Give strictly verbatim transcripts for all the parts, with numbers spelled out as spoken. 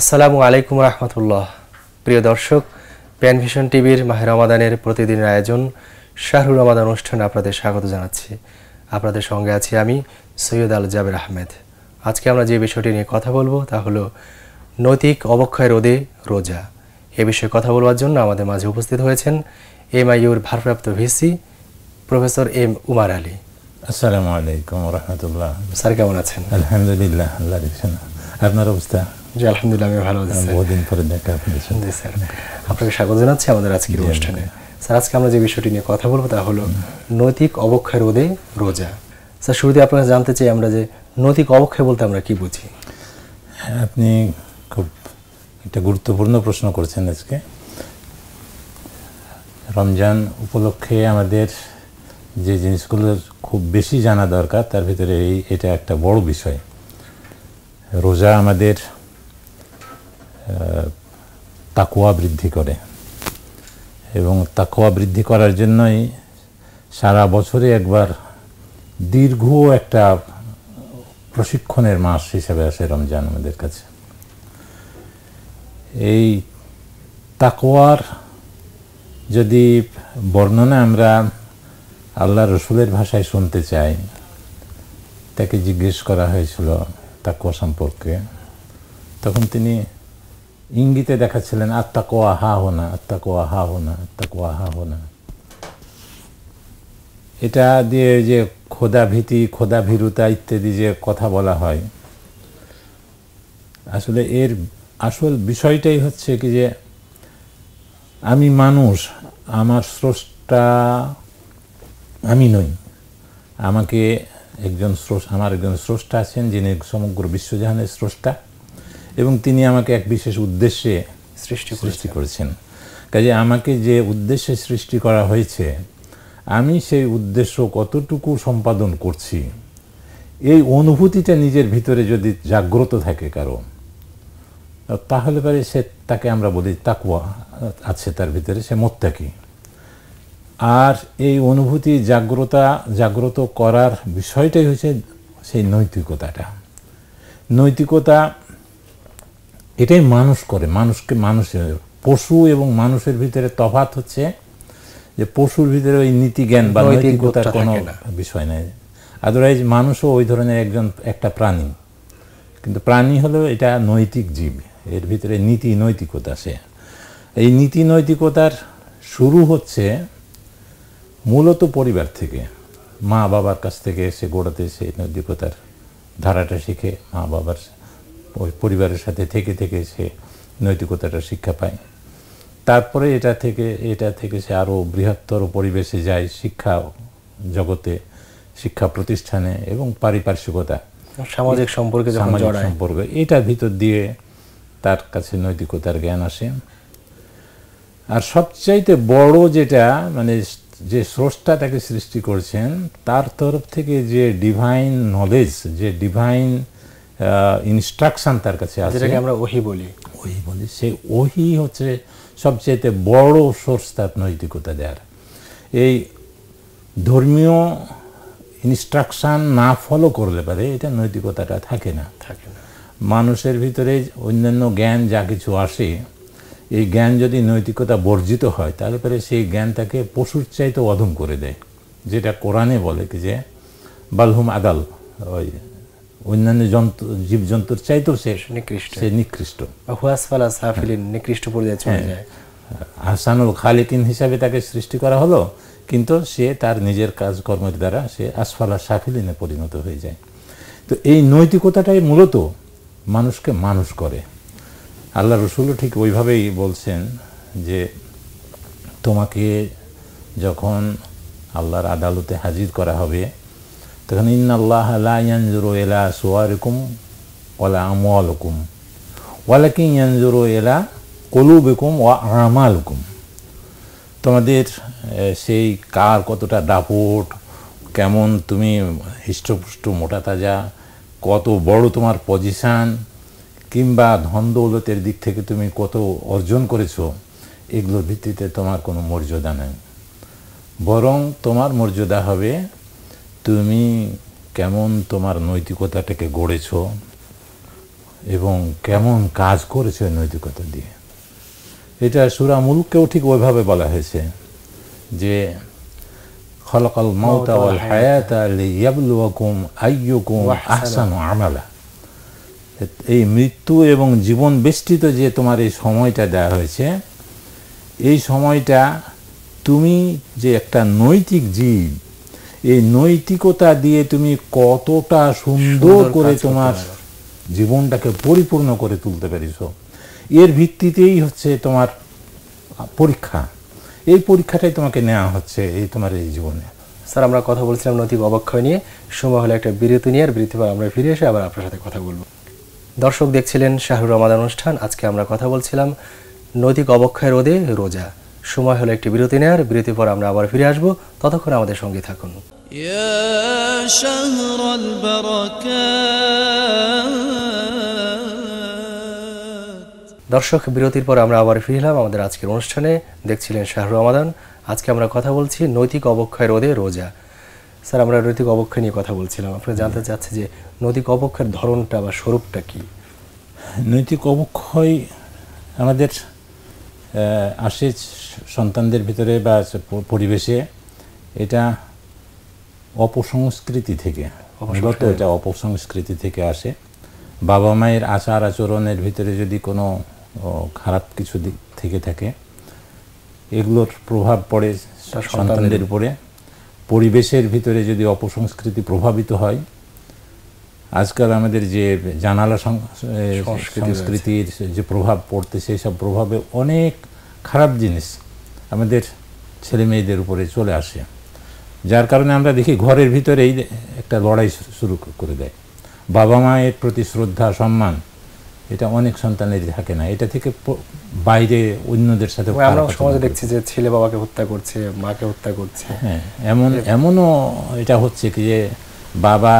আসসালামু আলাইকুম রাহমাতুল্লাহ। প্রিয় দর্শক, প্যানভিশন টিভির মাহে রমাদানের প্রতিদিনের আয়োজন শাহরুল রমাদান অনুষ্ঠানে আপনাদের স্বাগত জানাচ্ছি। আপনাদের সঙ্গে আছি আমি সৈয়দ আল জাবের আহমেদ। আজকে আমরা যে বিষয়টি নিয়ে কথা বলবো তা হলো নৈতিক অবক্ষয় রোধে রোজা। এ বিষয়ে কথা বলবার জন্য আমাদের মাঝে উপস্থিত হয়েছেন এম আইউর ভারপ্রাপ্ত VC professor M Umar Ali. আসসালামু আলাইকুম রাহমাতুল্লাহ। স্যার কেমন আছেন? আলহামদুলিল্লাহ, আল্লাহর ইচ্ছায়। আপনার অবস্থা? জি আলহামদুলিল্লাহ, আমি ভালো আছি। বহুদিন পরে দেখা আপনাদের সঙ্গে। স্যার আপনাকে স্বাগত জানাচ্ছি আমাদের আজকের অনুষ্ঠানে। স্যার আজকে আমরা যে বিষয়টি নিয়ে কথা বলবো তা হলো নৈতিক অবক্ষয় রোধে রোজা। স্যার শুরুতে আপনারা জানতে চাই আমরা যে নৈতিক অবক্ষয় বলতে আমরা কি বুঝি? আপনি খুব একটা গুরুত্বপূর্ণ প্রশ্ন করছেন। আজকে রমজান উপলক্ষে আমাদের যে জিনিসগুলোর খুব বেশি জানা দরকার তার ভিতরে এই এটা একটা বড় বিষয়। রোজা আমাদের তাকওয়া বৃদ্ধি করে এবং তাকওয়া বৃদ্ধি করার জন্যই সারা বছরে একবার দীর্ঘ একটা প্রশিক্ষণের মাস হিসেবে আসে রমজান আমাদের কাছে। এই তাকওয়ার যদি বর্ণনা আমরা আল্লাহ রসুলের ভাষায় শুনতে চাই, তাকে জিজ্ঞেস করা হয়েছিল তাকওয়া সম্পর্কে, তখন তিনি ইঙ্গিতে দেখাচ্ছিলেন আত্তাকওয়া হা হোনা, আত্তাকওয়া হা হোনা, আত্তাকওয়া হা হোনা। এটা দিয়ে যে খোদা ভীতি, খোদা ভীরুতা ইত্যাদি যে কথা বলা হয়, আসলে এর আসল বিষয়টাই হচ্ছে কি যে আমি মানুষ, আমার স্রষ্টা আমি নই, আমাকে একজন স্রষ্টা, আমার একজন স্রষ্টা আছেন যিনি সমগ্র বিশ্বজাহানের স্রষ্টা এবং তিনি আমাকে এক বিশেষ উদ্দেশ্যে সৃষ্টি সৃষ্টি করেছেন। কাজে আমাকে যে উদ্দেশ্যে সৃষ্টি করা হয়েছে আমি সেই উদ্দেশ্য কতটুকু সম্পাদন করছি, এই অনুভূতিটা নিজের ভিতরে যদি জাগ্রত থাকে কারো, তাহলে পরে সে, তাকে আমরা বলি তাকওয়া আছে তার ভিতরে, সে মুত্তাকি। আর এই অনুভূতি জাগ্রতা জাগ্রত করার বিষয়টাই হচ্ছে সেই নৈতিকতাটা। নৈতিকতা এটাই মানুষ করে, মানুষকে, মানুষের, পশু এবং মানুষের ভিতরে তফাৎ হচ্ছে যে পশুর ভিতরে ওই নীতিজ্ঞান বা নৈতিকতার কোনো বিষয় নেই। আদারওয়াইজ মানুষও ওই ধরনের একজন একটা প্রাণী, কিন্তু প্রাণী হলো এটা নৈতিক জীব, এর ভিতরে নীতি নৈতিকতা সে। এই নীতি নৈতিকতার শুরু হচ্ছে মূলত পরিবার থেকে, মা বাবার কাছ থেকে সে গোড়াতে সেই নৈতিকতার ধারাটা শিখে, মা বাবার ওই পরিবারের সাথে থেকে থেকে সে নৈতিকতাটা শিক্ষা পায়। তারপরে এটা থেকে এটা থেকে সে আরও বৃহত্তর পরিবেশে যায়, শিক্ষা জগতে, শিক্ষা প্রতিষ্ঠানে এবং পারিপার্শ্বিকতা, সামাজিক সম্পর্কে, সামাজিক সম্পর্ক, এটার ভিতর দিয়ে তার কাছে নৈতিকতার জ্ঞান আসে। আর সবচাইতে বড় যেটা, মানে যে স্রষ্টা তাকে সৃষ্টি করছেন তার তরফ থেকে যে ডিভাইন নলেজ, যে ডিভাইন ইনস্ট্রাকশন তার কাছে আছে, যেটাকে আমরা ওহী বলি, ওহী বলি, সেই ওহী হচ্ছে সবচেয়ে বড় সোর্স তার নৈতিকতা দেওয়ার। এই ধর্মীয় ইনস্ট্রাকশন না ফলো করলে পারে এটা নৈতিকতাটা থাকে না, থাকে না। মানুষের ভিতরে অন্যান্য জ্ঞান যা কিছু আসে, এই জ্ঞান যদি নৈতিকতা বর্জিত হয় তাহলে পরে সেই জ্ঞানটাকে পশুর চাইতে অধম করে দেয়, যেটা কোরআনে বলে কি যে বালহুম আদাল, ওই অন্যান্য জন্তু, জীবজন্তুর চাইতেও সে নিকৃষ্ট, সে নিকৃষ্ট, নিকৃষ্ট পর্যায়ে চলে যায়। আহসানুল খালিকিন হিসাবে তাকে সৃষ্টি করা হলো, কিন্তু সে তার নিজের কাজকর্মের দ্বারা সে আসফালা সাফিলিনে পরিণত হয়ে যায়। তো এই নৈতিকতাটাই মূলত মানুষকে মানুষ করে। আল্লাহ রসুলও ঠিক ওইভাবেই বলছেন যে তোমাকে যখন আল্লাহর আদালতে হাজির করা হবে তখন ইন্নাল্লাহা লা ইয়ানজুরু ইলা সুওয়ারিকুম ওয়ালা আমওয়ালিকুম ওয়ালাকিন ইয়ানজুরু ইলা কুলুবিকুম ওয়া আমালিকুম। তোমাদের সেই কার কতটা দাপট, কেমন তুমি হৃষ্টপুষ্ট, মোটা তাজা, কত বড় তোমার পজিশান, কিংবা ধন দৌলতের দিক থেকে তুমি কত অর্জন করেছো, এগুলোর ভিত্তিতে তোমার কোনো মর্যাদা নেই। বরং তোমার মর্যাদা হবে তুমি কেমন তোমার নৈতিকতাটাকে গড়েছো এবং কেমন কাজ করেছে নৈতিকতা দিয়ে। এটা সূরা মুলককেও ঠিক ওইভাবে বলা হয়েছে যে খলাকাল মাউতা ওয়াল হায়াতা লিয়াবলুয়াকুম আইয়ুকুম আহসানু আমালা। এই মৃত্যু এবং জীবন বেষ্টিত যে তোমার এই সময়টা দেওয়া হয়েছে, এই সময়টা তুমি যে একটা নৈতিক জীব, এই নৈতিকতা দিয়ে তুমি কতটা সুন্দর করে তোমার জীবনটাকে পরিপূর্ণ করে তুলতে পেরেছ, এর ভিত্তিতেই হচ্ছে তোমার পরীক্ষা। এই পরীক্ষাটাই তোমাকে নেওয়া হচ্ছে এই তোমার এই জীবনে। স্যার, আমরা কথা বলছিলাম নৈতিক অবক্ষয় নিয়ে। সময় হলে একটা বিরতি নিয়ে, আর বিরতি পর আমরা ফিরে এসে আবার আপনার সাথে কথা বলব। দর্শক দেখছিলেন শাহরুর রমাদান অনুষ্ঠান। আজকে আমরা কথা বলছিলাম নৈতিক অবক্ষয় রোধে রোজা। সময় হলো একটি বিরতি নেওয়ার, বিরতির পর আমরা আবার ফিরে আসবো, ততক্ষণ আমাদের সঙ্গে থাকুন। দর্শক, বিরতির পর আমরা আবার ফিরলাম আমাদের আজকের অনুষ্ঠানে। দেখছিলেন শাহরুর রমাদান। আজকে আমরা কথা বলছি নৈতিক অবক্ষয় রোধে রোজা। স্যার, আমরা নৈতিক অবক্ষয় নিয়ে কথা বলছিলাম। আপনি জানতে চাচ্ছি যে নৈতিক অবক্ষয়ের ধরনটা বা স্বরূপটা কি? নৈতিক অবক্ষয় আমাদের আসে সন্তানদের ভিতরে বা পরিবেশে, এটা অপসংস্কৃতি থেকে, মূলত এটা অপসংস্কৃতি থেকে আসে। বাবা মায়ের আচার আচরণের ভিতরে যদি কোনো খারাপ কিছু দিক থেকে থাকে, এগুলোর প্রভাব পড়ে সন্তানদের উপরে। পরিবেশের ভিতরে যদি অপসংস্কৃতি প্রভাবিত হয়, আজকাল আমাদের যে জানালা সংস্কৃতির যে প্রভাব পড়তে, সেই সব প্রভাবে অনেক খারাপ জিনিস আমাদের ছেলে মেয়েদের উপরে চলে আসে, যার কারণে আমরা দেখি ঘরের ভিতরেই একটা লড়াই শুরু করে দেয়। বাবা মায়ের প্রতি শ্রদ্ধা সম্মান, এটা অনেক সন্তানেরই থাকে না। এটা থেকে বাইরে অন্যদের সাথে আমরা সমাজে দেখছি যে ছেলে বাবাকে হত্যা করছে, মাকে হত্যা করছে। হ্যাঁ, এমন এমনও এটা হচ্ছে কি যে বাবা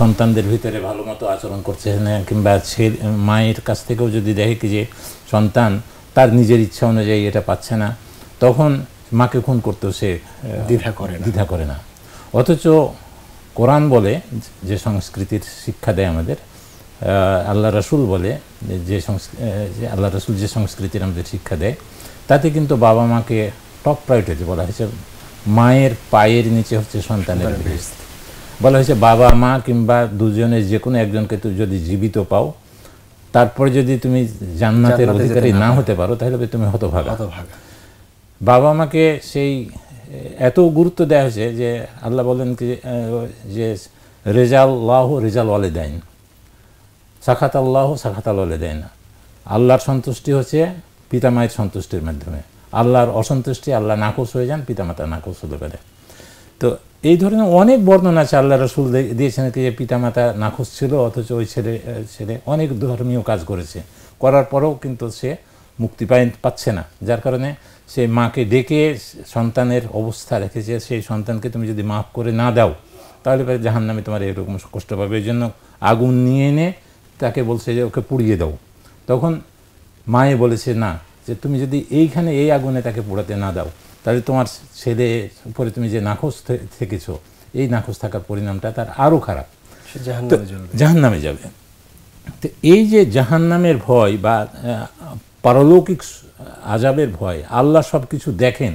সন্তানদের ভিতরে ভালো মতো আচরণ করছে না, কিংবা মায়ের কাছ থেকেও যদি দেখে যে সন্তান তার নিজের ইচ্ছা অনুযায়ী এটা পাচ্ছে না, তখন মাকে খুন করতেও সে দ্বিধা করে দ্বিধা করে না। অথচ কোরআন বলে, যে সংস্কৃতির শিক্ষা দেয় আমাদের আল্লাহ রাসূল বলে, যে আল্লাহ রাসূল যে সংস্কৃতির আমাদের শিক্ষা দেয়, তাতে কিন্তু বাবা মাকে টপ প্রায়োরিটি বলা হয়েছে। মায়ের পায়ের নিচে হচ্ছে সন্তানের বেহেশত। বলা হয়েছে বাবা মা কিংবা দুজনের যে কোনো একজনকে তুমি যদি জীবিত পাও, তারপরে যদি তুমি জান্নাতের অধিকারী না হতে পারো, তাহলে তুমি হতভাগা। বাবা মাকে সেই এত গুরুত্ব দেওয়া হয়েছে যে আল্লাহ বলেন কি যে রেজাল্লাহ রেজাল ওয়ালিদাইন, সাখাত আল্লাহ সাখাত ওয়ালিদাইন। আল্লাহর সন্তুষ্টি হচ্ছে পিতা মায়ের সন্তুষ্টির মাধ্যমে, আল্লাহর অসন্তুষ্টি আল্লাহ নাকচ হয়ে যান, পিতামাতা নাকচ হতে পারে। তো এই ধরনের অনেক বর্ণনা আছে আল্লাহ রাসূল দিয়েছেন কি যে পিতামাতা নাকচ ছিল, অথচ ওই ছেলে ছেলে অনেক ধর্মীয় কাজ করেছে, করার পরেও কিন্তু সে মুক্তি পায় পাচ্ছে না, যার কারণে সে মাকে ডেকে সন্তানের অবস্থা রেখেছে। সেই সন্তানকে তুমি যদি মাফ করে না দাও, তাহলে জাহান্নামে তোমার এরকম কষ্ট পাবে। এই জন্য আগুন নিয়ে এনে তাকে বলছে যে ওকে পুড়িয়ে দাও। তখন মায়ে বলেছে না, যে তুমি যদি এইখানে এই আগুনে তাকে পোড়াতে না দাও, তাহলে তোমার ছেলে উপরে তুমি যে নাখোশ থেকেছ, এই নাখোশ থাকার পরিণামটা তার আরও খারাপ, জাহান্নামে যাবে। তো এই যে জাহান্নামের ভয় বা পারলৌকিক আযাবের ভয়, আল্লাহ সব কিছু দেখেন,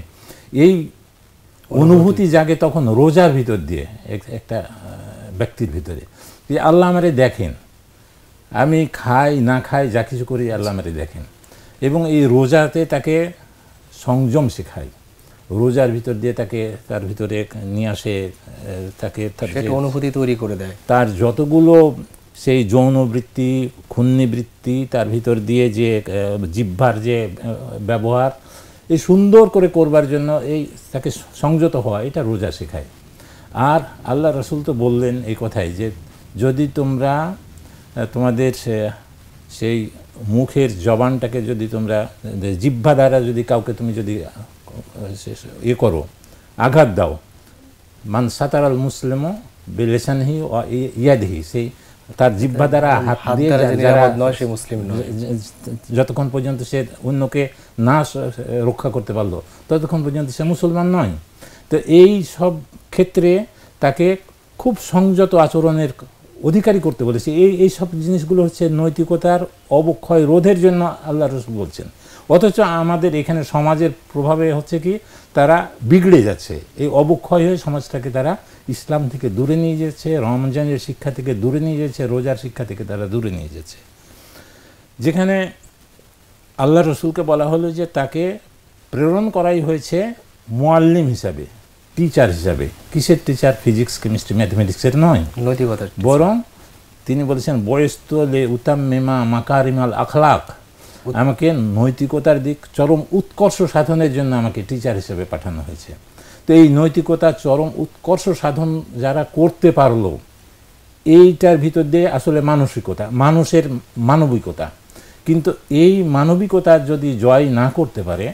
এই অনুভূতি জাগে তখন রোজার ভিতর দিয়ে একটা ব্যক্তির ভিতরে, যে আল্লাহ আমারে দেখেন, আমি খাই না খাই যা কিছু করি আল্লাহ আমারে দেখেন। এবং এই রোজাতে তাকে সংযম শেখায়, রোজার ভিতর দিয়ে তাকে তার ভিতরে নিয়ে আসে, তাকে অনুভূতি তৈরি করে দেয়। তার যতগুলো সেই যৌনবৃত্তি, খুন্নিবৃত্তি, তার ভিতর দিয়ে যে জিহ্বার যে ব্যবহার, এই সুন্দর করে করবার জন্য এই তাকে সংযত হওয়া, এটা রোজা শেখায়। আর আল্লাহ রাসূল তো বললেন এই কথাই যে যদি তোমরা তোমাদের সেই মুখের জবানটাকে যদি তোমরা জিহ্বা দ্বারা যদি কাউকে তুমি যদি ইয়ে করো, আঘাত দাও, মান সাতারাল মুসলিমও বেলেসানহি ইয়াদহি, সেই তার জিহ্বা দ্বারা হাত দিয়ে মুসলিম যতক্ষণ পর্যন্ত সে অন্যকে না রক্ষা করতে পারলো, ততক্ষণ পর্যন্ত সে মুসলমান নয়। তো এই সব ক্ষেত্রে তাকে খুব সংযত আচরণের অধিকারী করতে বলেছে। এই এই সব জিনিসগুলো হচ্ছে নৈতিকতার অবক্ষয় রোধের জন্য আল্লাহ রাসূল বলছেন। অথচ আমাদের এখানে সমাজের প্রভাবে হচ্ছে কি তারা বিগড়ে যাচ্ছে, এই অবক্ষয় হয়ে সমাজটাকে তারা ইসলাম থেকে দূরে নিয়ে যাচ্ছে, রমজানের শিক্ষা থেকে দূরে নিয়ে যাচ্ছে, রোজার শিক্ষা থেকে তারা দূরে নিয়ে যাচ্ছে। যেখানে আল্লাহ রাসূলকে বলা হলো যে তাকে প্রেরণ করাই হয়েছে মুআল্লিম হিসাবে, টিচার হিসাবে। কিসের টিচার? ফিজিক্স, কেমিস্ট্রি, ম্যাথমেটিক্সের নয়, নৈতিকতার। বরং তিনি বলেছেন বয়স্তুলে উতাম্মিমা মাকারিমাল আখলাক, আমাকে নৈতিকতার দিক চরম উৎকর্ষ সাধনের জন্য আমাকে টিচার হিসেবে পাঠানো হয়েছে। তো এই নৈতিকতা চরম উৎকর্ষ সাধন যারা করতে পারলো, এইটার ভিতর দিয়ে আসলে মানসিকতা, মানুষের মানবিকতা। কিন্তু এই মানবিকতা যদি জয় না করতে পারে,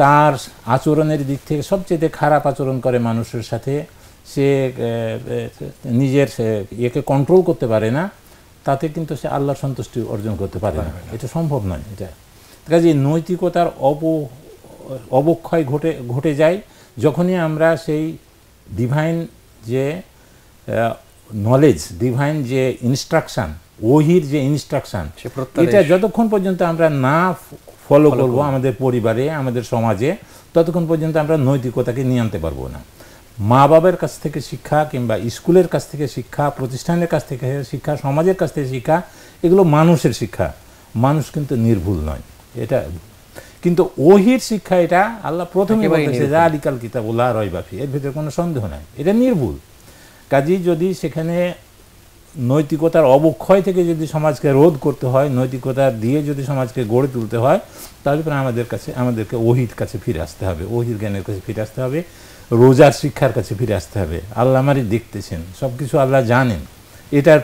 তার আচরণের দিক থেকে সবচেয়ে খারাপ আচরণ করে মানুষের সাথে, সে নিজের ইয়েকে কন্ট্রোল করতে পারে না, তাতে কিন্তু সে আল্লাহর সন্তুষ্টি অর্জন করতে পারে না, এটা সম্ভব নয়। এটা কাজে নৈতিকতার অব অবক্ষয় ঘটে ঘটে যায় যখনই আমরা সেই ডিভাইন যে নলেজ, ডিভাইন যে ইনস্ট্রাকশান, ওহির যে ইনস্ট্রাকশান, এটা যতক্ষণ পর্যন্ত আমরা না ফলো করব আমাদের পরিবারে, আমাদের সমাজে, ততক্ষণ পর্যন্ত আমরা নৈতিকতাকে নিয়ে আনতে পারবো না। মা বাবার কাছ থেকে শিক্ষা, কিংবা স্কুলের কাছ থেকে শিক্ষা, প্রতিষ্ঠানের কাছ থেকে শিক্ষা, সমাজের কাছ থেকে শিক্ষা, এগুলো মানুষের শিক্ষা। মানুষ কিন্তু নির্ভুল নয়, এটা কিন্তু ওহির শিক্ষা। এটা আল্লাহ প্রথমে বলেছে আলিকাল কিতাবুল্লাহ রয়বাফি, এর ভিতরে কোনো সন্দেহ নাই, এটা নির্ভুল। কাজেই যদি সেখানে নৈতিকতার অবক্ষয় থেকে যদি সমাজকে রোধ করতে হয়, নৈতিকতা দিয়ে যদি সমাজকে গড়ে তুলতে হয়, তাহলে পরে আমাদের কাছে আমাদেরকে ওহির কাছে ফিরে আসতে হবে, ওহির জ্ঞানের কাছে ফিরে আসতে হবে, রোজার শিক্ষার কাছে ফিরে আসতে হবে। আল্লাহ আমারই দেখতেছেন, সব কিছু আল্লাহ জানেন, এটার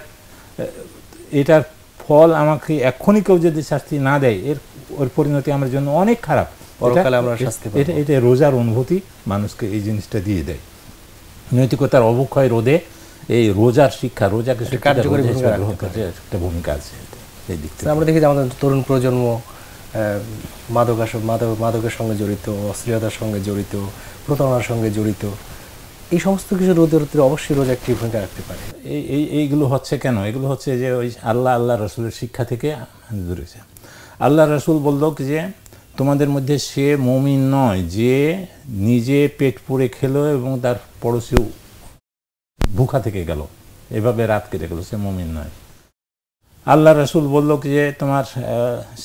এটার ফল আমাকে এক্ষুনি কেউ যদি শাস্তি না দেয়, এর ওর পরিণতি আমার জন্য অনেক খারাপ। এটা এটা রোজার অনুভূতি মানুষকে এই জিনিসটা দিয়ে দেয়। নৈতিকতার অবক্ষয় রোধে এই রোজার শিক্ষা, রোজাকে কার্যকরী একটা ভূমিকা আছে। আমরা দেখি যে আমাদের তরুণ প্রজন্ম মাদকাসক্ত, মাদক মাদকের সঙ্গে জড়িত, অশ্লীলতার সঙ্গে জড়িত, প্রতারণার সঙ্গে জড়িত, এই সমস্ত কিছু রোধের উত্তরে অবশ্যই রোজা একটি ভূমিকা রাখতে পারে। এই এইগুলো হচ্ছে কেন? এগুলো হচ্ছে যে ওই আল্লাহ আল্লাহ রাসূলের শিক্ষা থেকে দূরে। আল্লাহ রাসূল বলল যে তোমাদের মধ্যে সে মুমিন নয় যে নিজে পেট পুড়ে খেলো এবং তার পড়োশী ভুখা থেকে গেল, এভাবে রাত কেটে গেল, সে মুমিন নয়। আল্লাহ রাসূল বলল যে তোমার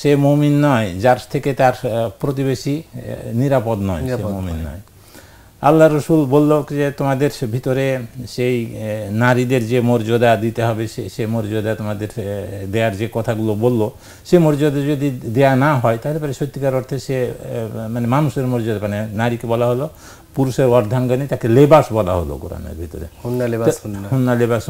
সে মুমিন নয় যার থেকে তার প্রতিবেশী নিরাপদ নয়, সে মুমিন নয়। আল্লাহ রাসূল বলল যে তোমাদের ভিতরে সেই নারীদের যে মর্যাদা দিতে হবে, সে সে মর্যাদা তোমাদের দেয়ার যে কথাগুলো বললো, সে মর্যাদা যদি দেয়া না হয় তাহলে পরে সত্যিকার অর্থে সে মানে মানুষের মর্যাদা, মানে নারীকে বলা হলো পুরুষের অর্ধাঙ্গিনী, তাকে লেবাস বলা হলো কোরআনের ভিতরে, হুন্না লেবাস হুন্না লেবাস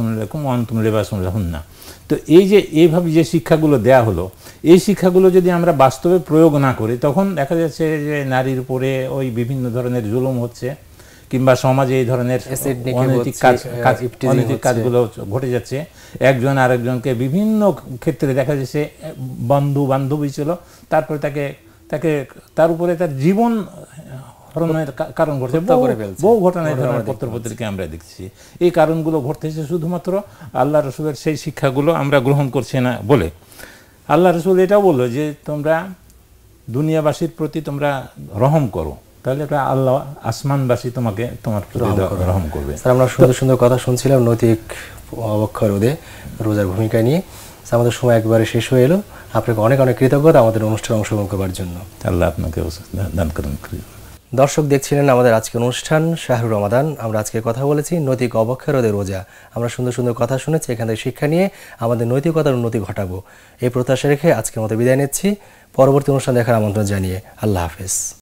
আনতুম লেবাস হুন্না। তো এই যে এইভাবে যে শিক্ষাগুলো দেয়া হলো, এই শিক্ষাগুলো যদি আমরা বাস্তবে প্রয়োগ না করি, তখন দেখা যাচ্ছে যে নারীর উপরে ওই বিভিন্ন ধরনের জুলুম হচ্ছে, কিংবা সমাজে এই ধরনের অনৈতিক কাজ অনৈতিক কাজগুলো ঘটে যাচ্ছে। একজন আরেকজনকে বিভিন্ন ক্ষেত্রে দেখা যাচ্ছে, বন্ধু বান্ধবী ছিল, তারপরে তাকে তাকে তার উপরে তার জীবন হরণের কারণ ঘটছে। বহু ঘটনা এই ধরনের পত্রপত্রিকায় আমরা দেখছি। এই কারণগুলো ঘটতেছে শুধুমাত্র আল্লাহ রাসূলের সেই শিক্ষাগুলো আমরা গ্রহণ করছি না বলে। আল্লাহ রাসূল এটাও বললো যে তোমরা দুনিয়াবাসীর প্রতি তোমরা রহম করো, তাহলে আল্লাহ আসমানবাসী তোমাকে তোমার রহম করবে। আমরা সুন্দর সুন্দর কথা শুনছিলাম নৈতিক অবক্ষয় রোধে রোজার ভূমিকা নিয়ে। আমাদের সময় একবারে শেষ হয়ে এলো। আপনাকে অনেক অনেক কৃতজ্ঞতা আমাদের অনুষ্ঠানে অংশগ্রহণ করার জন্য। আল্লাহ আপনাকে দান করুন। দর্শক দেখছিলেন আমাদের আজকের অনুষ্ঠান শাহরুর রমাদান। আমরা আজকে কথা বলেছি নৈতিক অবক্ষয় রোধে রোজা। আমরা সুন্দর সুন্দর কথা শুনেছি, এখান থেকে শিক্ষা নিয়ে আমাদের নৈতিকতার উন্নতি ঘটাবো এই প্রত্যাশা রেখে আজকের মতো বিদায় নিচ্ছি। পরবর্তী অনুষ্ঠান দেখার আমন্ত্রণ জানিয়ে আল্লাহ হাফেজ।